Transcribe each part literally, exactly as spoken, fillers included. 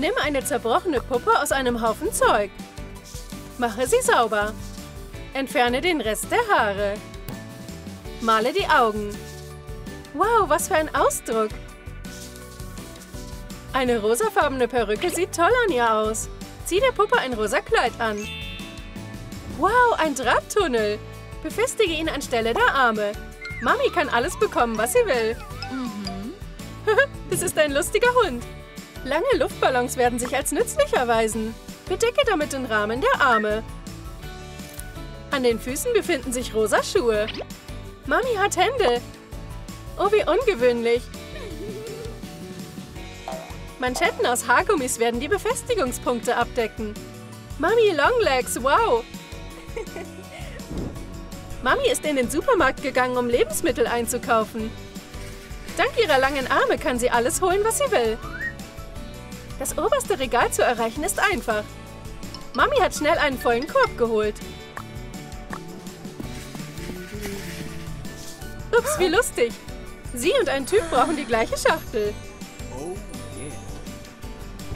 Nimm eine zerbrochene Puppe aus einem Haufen Zeug. Mache sie sauber. Entferne den Rest der Haare. Male die Augen. Wow, was für ein Ausdruck! Eine rosafarbene Perücke sieht toll an ihr aus. Zieh der Puppe ein rosa Kleid an. Wow, ein Drahttunnel! Befestige ihn anstelle der Arme. Mami kann alles bekommen, was sie will. Mhm. Das ist ein lustiger Hund. Lange Luftballons werden sich als nützlich erweisen. Bedecke damit den Rahmen der Arme. An den Füßen befinden sich rosa Schuhe. Mami hat Hände. Oh, wie ungewöhnlich. Manschetten aus Haargummis werden die Befestigungspunkte abdecken. Mommy Long Legs, wow! Mami ist in den Supermarkt gegangen, um Lebensmittel einzukaufen. Dank ihrer langen Arme kann sie alles holen, was sie will. Das oberste Regal zu erreichen ist einfach. Mami hat schnell einen vollen Korb geholt. Ups, wie lustig! Sie und ein Typ brauchen die gleiche Schachtel.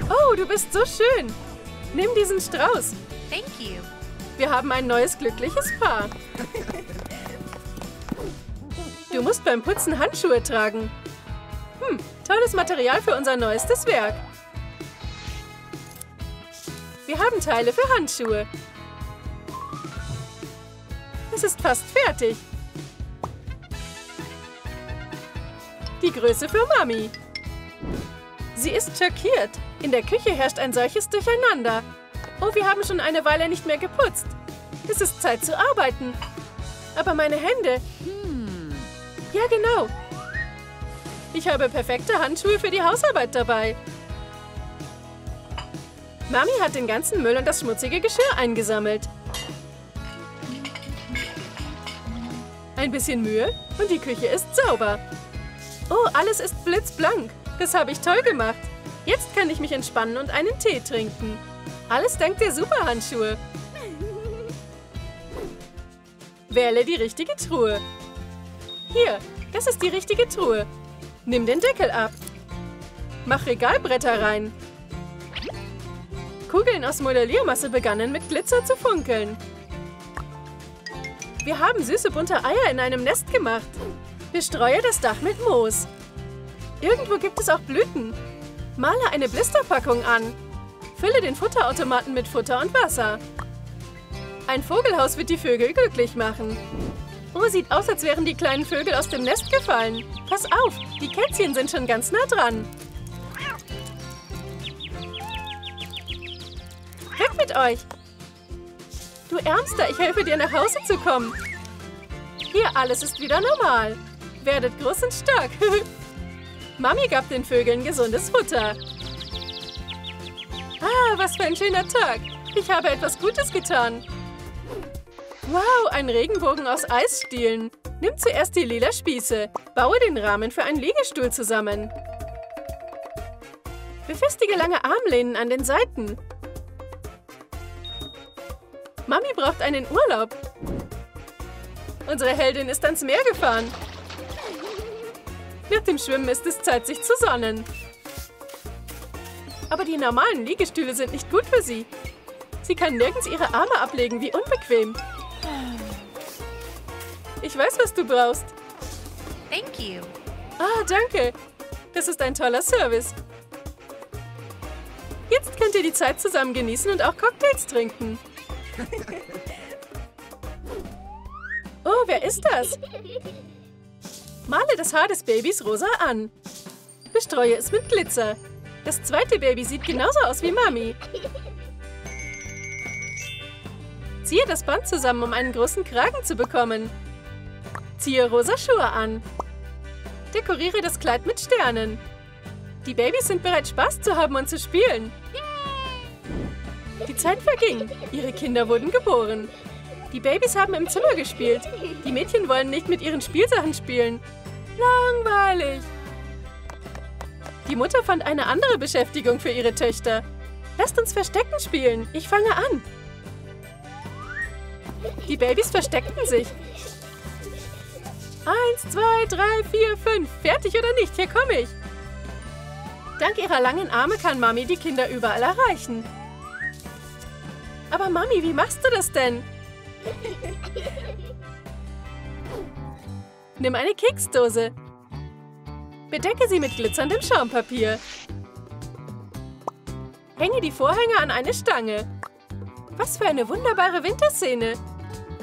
Oh, du bist so schön! Nimm diesen Strauß. Thank you. Wir haben ein neues glückliches Paar. Du musst beim Putzen Handschuhe tragen. Hm, tolles Material für unser neuestes Werk. Wir haben Teile für Handschuhe. Es ist fast fertig. Die Größe für Mami. Sie ist schockiert. In der Küche herrscht ein solches Durcheinander. Oh, wir haben schon eine Weile nicht mehr geputzt. Es ist Zeit zu arbeiten. Aber meine Hände... Hm. Ja, genau. Ich habe perfekte Handschuhe für die Hausarbeit dabei. Mami hat den ganzen Müll und das schmutzige Geschirr eingesammelt. Ein bisschen Mühe und die Küche ist sauber. Oh, alles ist blitzblank. Das habe ich toll gemacht. Jetzt kann ich mich entspannen und einen Tee trinken. Alles dank der Superhandschuhe. Wähle die richtige Truhe. Hier, das ist die richtige Truhe. Nimm den Deckel ab. Mach Regalbretter rein. Kugeln aus Modelliermasse begannen mit Glitzer zu funkeln. Wir haben süße bunte Eier in einem Nest gemacht. Bestreue das Dach mit Moos. Irgendwo gibt es auch Blüten. Male eine Blisterpackung an. Fülle den Futterautomaten mit Futter und Wasser. Ein Vogelhaus wird die Vögel glücklich machen. Oh, sieht aus, als wären die kleinen Vögel aus dem Nest gefallen. Pass auf, die Kätzchen sind schon ganz nah dran. Weg mit euch! Du Ärmster, ich helfe dir nach Hause zu kommen. Hier, alles ist wieder normal. Werdet groß und stark. Mami gab den Vögeln gesundes Futter. Ah, was für ein schöner Tag. Ich habe etwas Gutes getan. Wow, ein Regenbogen aus Eisstielen. Nimm zuerst die lila Spieße. Baue den Rahmen für einen Liegestuhl zusammen. Befestige lange Armlehnen an den Seiten. Mami braucht einen Urlaub. Unsere Heldin ist ans Meer gefahren. Nach dem Schwimmen ist es Zeit, sich zu sonnen. Aber die normalen Liegestühle sind nicht gut für sie. Sie kann nirgends ihre Arme ablegen, wie unbequem. Ich weiß, was du brauchst. Thank you. Ah, danke. Das ist ein toller Service. Jetzt könnt ihr die Zeit zusammen genießen und auch Cocktails trinken. Oh, wer ist das? Male das Haar des Babys rosa an. Bestreue es mit Glitzer. Das zweite Baby sieht genauso aus wie Mami. Ziehe das Band zusammen, um einen großen Kragen zu bekommen. Ziehe rosa Schuhe an. Dekoriere das Kleid mit Sternen. Die Babys sind bereit, Spaß zu haben und zu spielen. Die Zeit verging. Ihre Kinder wurden geboren. Die Babys haben im Zimmer gespielt. Die Mädchen wollen nicht mit ihren Spielsachen spielen. Langweilig. Die Mutter fand eine andere Beschäftigung für ihre Töchter. Lasst uns Verstecken spielen. Ich fange an. Die Babys versteckten sich. Eins, zwei, drei, vier, fünf. Fertig oder nicht? Hier komme ich. Dank ihrer langen Arme kann Mami die Kinder überall erreichen. Aber Mami, wie machst du das denn? Nimm eine Keksdose. Bedecke sie mit glitzerndem Schaumpapier. Hänge die Vorhänge an eine Stange. Was für eine wunderbare Winterszene!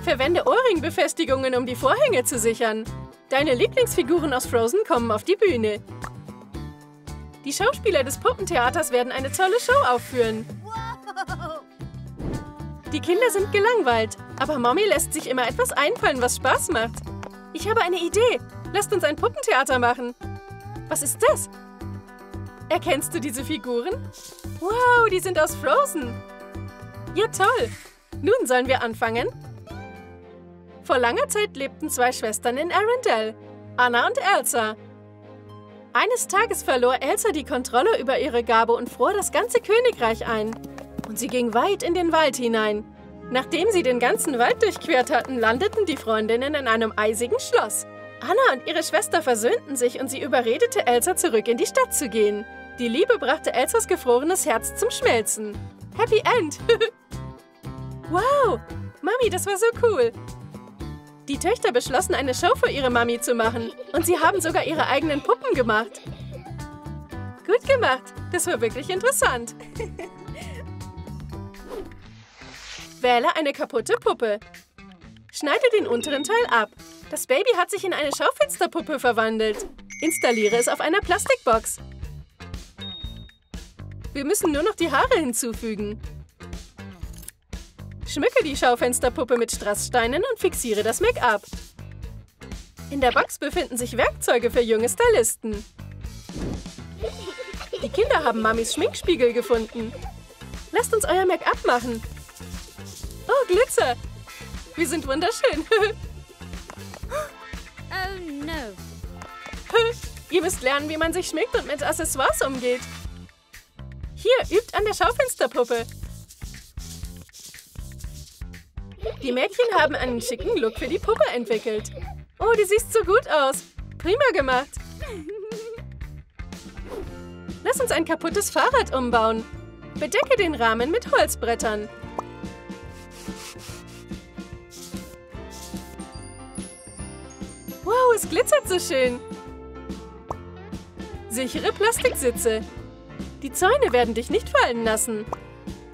Verwende Ohrringbefestigungen, um die Vorhänge zu sichern. Deine Lieblingsfiguren aus Frozen kommen auf die Bühne. Die Schauspieler des Puppentheaters werden eine tolle Show aufführen. Die Kinder sind gelangweilt, aber Mommy lässt sich immer etwas einfallen, was Spaß macht. Ich habe eine Idee. Lasst uns ein Puppentheater machen. Was ist das? Erkennst du diese Figuren? Wow, die sind aus Frozen. Ja, toll. Nun sollen wir anfangen. Vor langer Zeit lebten zwei Schwestern in Arendelle, Anna und Elsa. Eines Tages verlor Elsa die Kontrolle über ihre Gabe und fror das ganze Königreich ein. Und sie ging weit in den Wald hinein. Nachdem sie den ganzen Wald durchquert hatten, landeten die Freundinnen in einem eisigen Schloss. Anna und ihre Schwester versöhnten sich und sie überredete Elsa, zurück in die Stadt zu gehen. Die Liebe brachte Elsas gefrorenes Herz zum Schmelzen. Happy End! Wow! Mami, das war so cool! Die Töchter beschlossen, eine Show für ihre Mami zu machen. Und sie haben sogar ihre eigenen Puppen gemacht. Gut gemacht! Das war wirklich interessant. Wähle eine kaputte Puppe. Schneide den unteren Teil ab. Das Baby hat sich in eine Schaufensterpuppe verwandelt. Installiere es auf einer Plastikbox. Wir müssen nur noch die Haare hinzufügen. Schmücke die Schaufensterpuppe mit Strasssteinen und fixiere das Make-up. In der Box befinden sich Werkzeuge für junge Stylisten. Die Kinder haben Mamis Schminkspiegel gefunden. Lasst uns euer Make-up machen. Oh, Glitzer! Wir sind wunderschön. Oh, no. Ihr müsst lernen, wie man sich schminkt und mit Accessoires umgeht. Hier, übt an der Schaufensterpuppe. Die Mädchen haben einen schicken Look für die Puppe entwickelt. Oh, du siehst so gut aus. Prima gemacht. Lass uns ein kaputtes Fahrrad umbauen. Bedecke den Rahmen mit Holzbrettern. Wow, es glitzert so schön. Sichere Plastiksitze. Die Zäune werden dich nicht fallen lassen.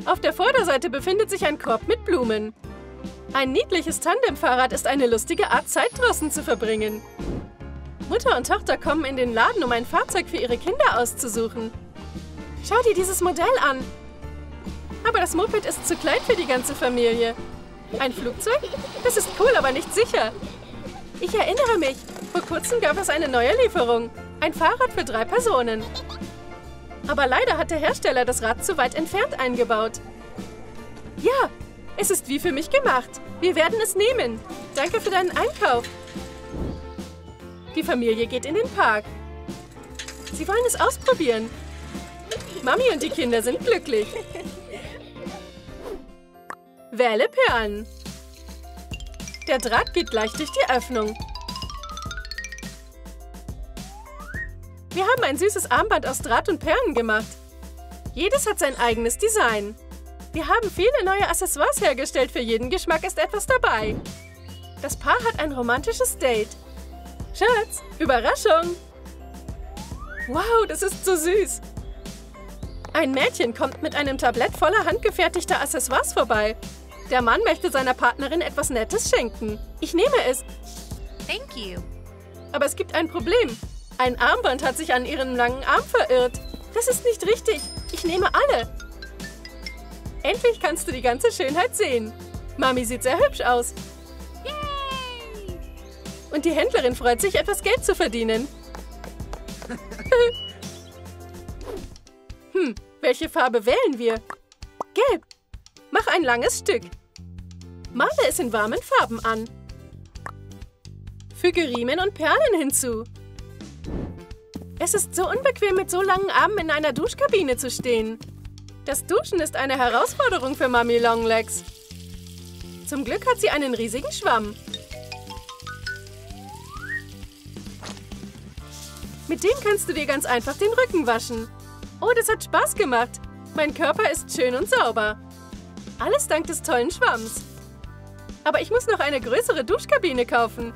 Auf der Vorderseite befindet sich ein Korb mit Blumen. Ein niedliches Tandemfahrrad ist eine lustige Art, Zeit draußen zu verbringen. Mutter und Tochter kommen in den Laden, um ein Fahrzeug für ihre Kinder auszusuchen. Schau dir dieses Modell an. Aber das Moped ist zu klein für die ganze Familie. Ein Flugzeug? Das ist cool, aber nicht sicher. Ich erinnere mich, vor kurzem gab es eine neue Lieferung. Ein Fahrrad für drei Personen. Aber leider hat der Hersteller das Rad zu weit entfernt eingebaut. Ja, es ist wie für mich gemacht. Wir werden es nehmen. Danke für deinen Einkauf. Die Familie geht in den Park. Sie wollen es ausprobieren. Mami und die Kinder sind glücklich. Wähle Perlen. Der Draht geht gleich durch die Öffnung. Wir haben ein süßes Armband aus Draht und Perlen gemacht. Jedes hat sein eigenes Design. Wir haben viele neue Accessoires hergestellt. Für jeden Geschmack ist etwas dabei. Das Paar hat ein romantisches Date. Schatz, Überraschung! Wow, das ist so süß! Ein Mädchen kommt mit einem Tablett voller handgefertigter Accessoires vorbei. Der Mann möchte seiner Partnerin etwas Nettes schenken. Ich nehme es. Thank you. Aber es gibt ein Problem. Ein Armband hat sich an ihrem langen Arm verirrt. Das ist nicht richtig. Ich nehme alle. Endlich kannst du die ganze Schönheit sehen. Mami sieht sehr hübsch aus. Yay! Und die Händlerin freut sich, etwas Geld zu verdienen. Hm, welche Farbe wählen wir? Gelb. Mach ein langes Stück. Male es in warmen Farben an. Füge Riemen und Perlen hinzu. Es ist so unbequem, mit so langen Armen in einer Duschkabine zu stehen. Das Duschen ist eine Herausforderung für Mommy Long Legs. Zum Glück hat sie einen riesigen Schwamm. Mit dem kannst du dir ganz einfach den Rücken waschen. Oh, das hat Spaß gemacht. Mein Körper ist schön und sauber. Alles dank des tollen Schwamms. Aber ich muss noch eine größere Duschkabine kaufen.